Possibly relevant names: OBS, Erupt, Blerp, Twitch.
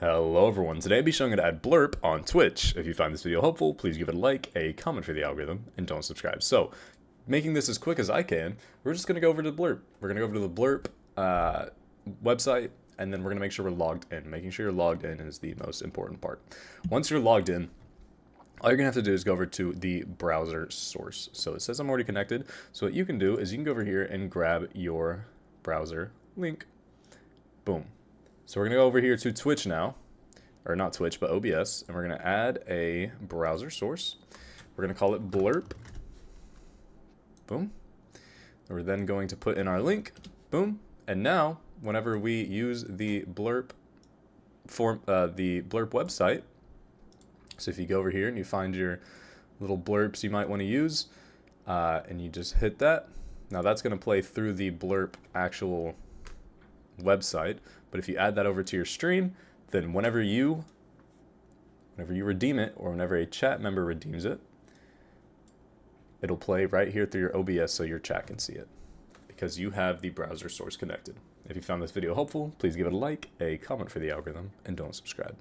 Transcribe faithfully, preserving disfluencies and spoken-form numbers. Hello everyone, today I'll be showing you how to add Blerp on Twitch. If you find this video helpful, please give it a like, a comment for the algorithm, and don't subscribe. So, making this as quick as I can, we're just going to go over to Blerp. We're going to go over to the Blerp uh, website, and then we're going to make sure we're logged in. Making sure you're logged in is the most important part. Once you're logged in, all you're going to have to do is go over to the browser source. So it says I'm already connected, so what you can do is you can go over here and grab your browser link. Boom. So we're going to go over here to Twitch now, or not Twitch, but O B S, and we're going to add a browser source. We're going to call it Blerp. Boom. And we're then going to put in our link. Boom. And now, whenever we use the Blerp form, uh, the Blerp website, so if you go over here and you find your little Blerps you might want to use, uh, and you just hit that, now that's going to play through the Blerp actual website. But if you add that over to your stream, then whenever you whenever you redeem it, or whenever a chat member redeems it, it'll play right here through your O B S so your chat can see it, because you have the browser source connected. If you found this video helpful, please give it a like, a comment for the algorithm, and don't subscribe.